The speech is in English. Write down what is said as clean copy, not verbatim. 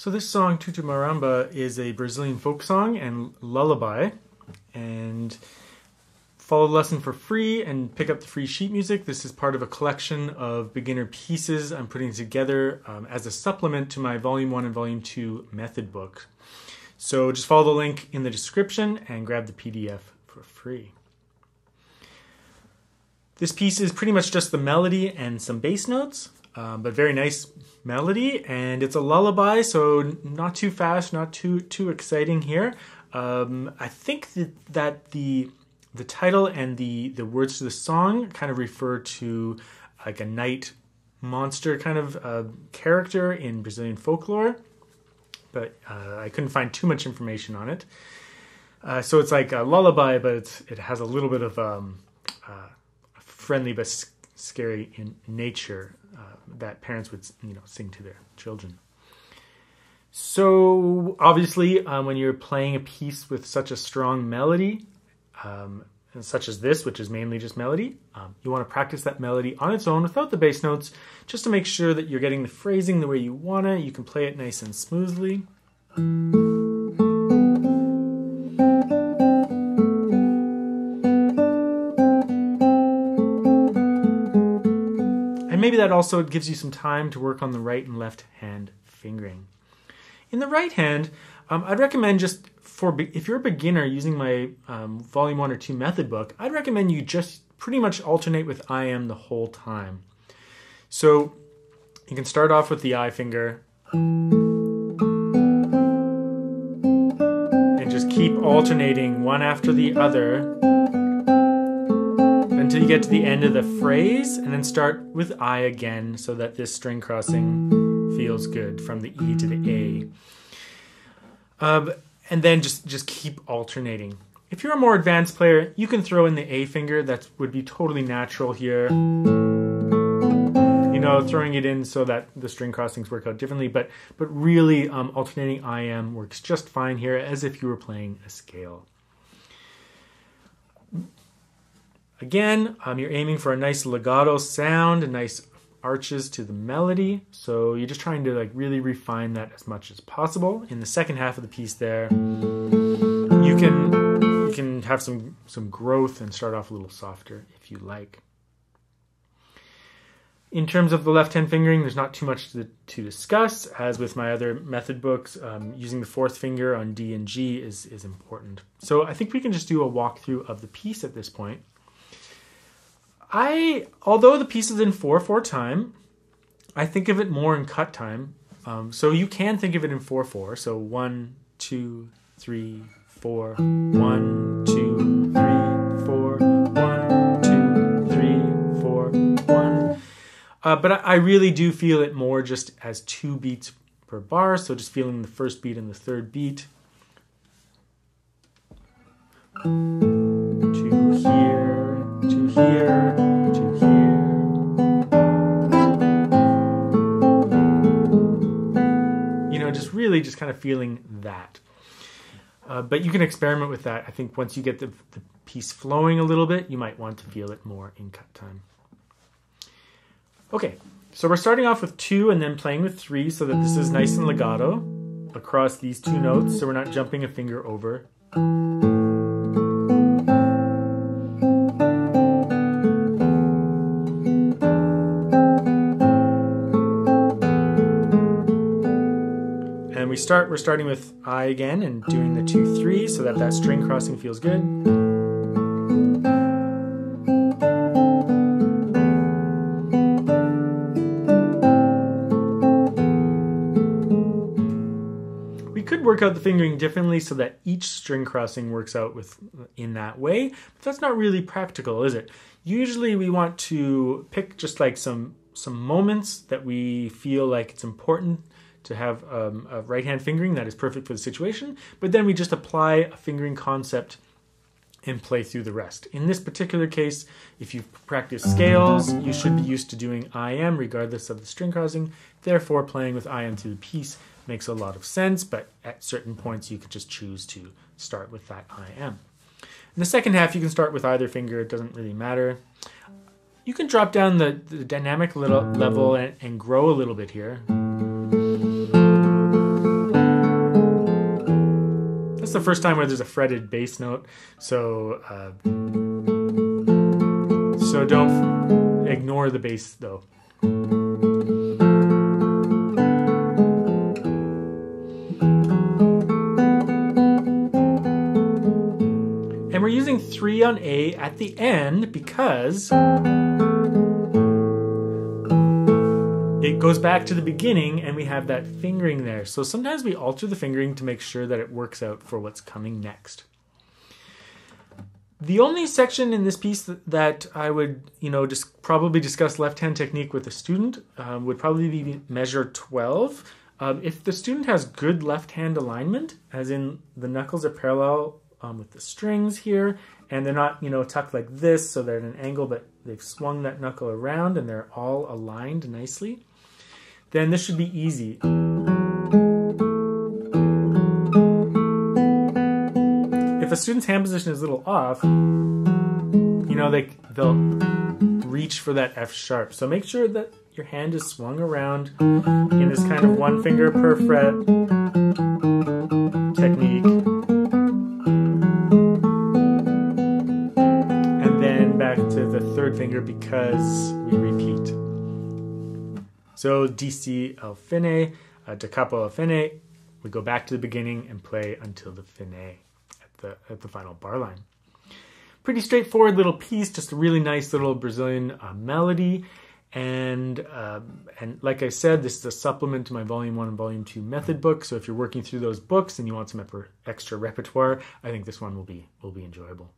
So this song, Tutú Marambá, is a Brazilian folk song and lullaby. And follow the lesson for free and pick up the free sheet music. This is part of a collection of beginner pieces I'm putting together as a supplement to my Volume 1 and Volume 2 method book. So just follow the link in the description and grab the PDF for free. This piece is pretty much just the melody and some bass notes. But very nice melody, and it's a lullaby, so not too fast, not too exciting here. I think that the title and the words to the song kind of refer to like a night monster kind of character in Brazilian folklore, but I couldn't find too much information on it. So it's like a lullaby, but it has a little bit of friendly but scary in nature that parents would, you know, sing to their children. So obviously when you're playing a piece with such a strong melody, and such as this, which is mainly just melody, you want to practice that melody on its own without the bass notes, just to make sure that you're getting the phrasing the way you want it. You can play it nice and smoothly. Maybe that also gives you some time to work on the right and left hand fingering. In the right hand, I'd recommend just if you're a beginner using my Volume 1 or 2 method book, I'd recommend you just pretty much alternate with I am the whole time. So you can start off with the I finger and just keep alternating one after the other until you get to the end of the phrase, and then start with I again so that this string crossing feels good from the E to the A. And then just keep alternating. If you're a more advanced player, you can throw in the A finger. That would be totally natural here. You know, throwing it in so that the string crossings work out differently, but really alternating I am works just fine here, as if you were playing a scale. Again, you're aiming for a nice legato sound and nice arches to the melody. So you're just trying to like really refine that as much as possible. In the second half of the piece there, you can have some growth and start off a little softer if you like. In terms of the left-hand fingering, there's not too much to discuss. As with my other method books, using the fourth finger on D and G is important. So I think we can just do a walkthrough of the piece at this point. Although the piece is in 4/4 time, I think of it more in cut time. So you can think of it in 4/4. So 1, 2, 3, 4. 1, 2, 3, 4. 1, 2, 3, 4. 1. But I really do feel it more just as 2 beats per bar. So just feeling the first beat and the third beat. 2 here. 2 here. Really just kind of feeling that. But you can experiment with that. I think once you get the piece flowing a little bit, you might want to feel it more in cut time. Okay, so we're starting off with 2 and then playing with 3 so that this is nice and legato across these 2 notes, so we're not jumping a finger over. start, we're starting with I again and doing the 2-3 so that that string crossing feels good. We could work out the fingering differently so that each string crossing works out in that way, but that's not really practical, is it? Usually we want to pick just like some moments that we feel like it's important to have a right hand fingering that is perfect for the situation, but then we just apply a fingering concept and play through the rest. In this particular case, if you've practiced scales, you should be used to doing IM regardless of the string crossing, therefore playing with IM through the piece makes a lot of sense, but at certain points you could just choose to start with that IM. In the second half, you can start with either finger, it doesn't really matter. You can drop down the dynamic little level and grow a little bit here. That's the first time where there's a fretted bass note, so don't ignore the bass though. And we're using 3 on A at the end because it goes back to the beginning and we have that fingering there. So sometimes we alter the fingering to make sure that it works out for what's coming next. The only section in this piece that I would, probably discuss left-hand technique with a student would probably be measure 12. If the student has good left-hand alignment, as in the knuckles are parallel with the strings here, and they're not, tucked like this, so they're at an angle, but they've swung that knuckle around and they're all aligned nicely, then this should be easy. If a student's hand position is a little off, they'll reach for that F sharp. So make sure that your hand is swung around in this kind of one finger per fret technique. And then back to the third finger because we repeat. So DC al fine, da capo al fine, we go back to the beginning and play until the fine at the final bar line. Pretty straightforward little piece, just a really nice little Brazilian melody. And like I said, this is a supplement to my Volume 1 and Volume 2 method book. So if you're working through those books and you want some extra repertoire, I think this one will be enjoyable.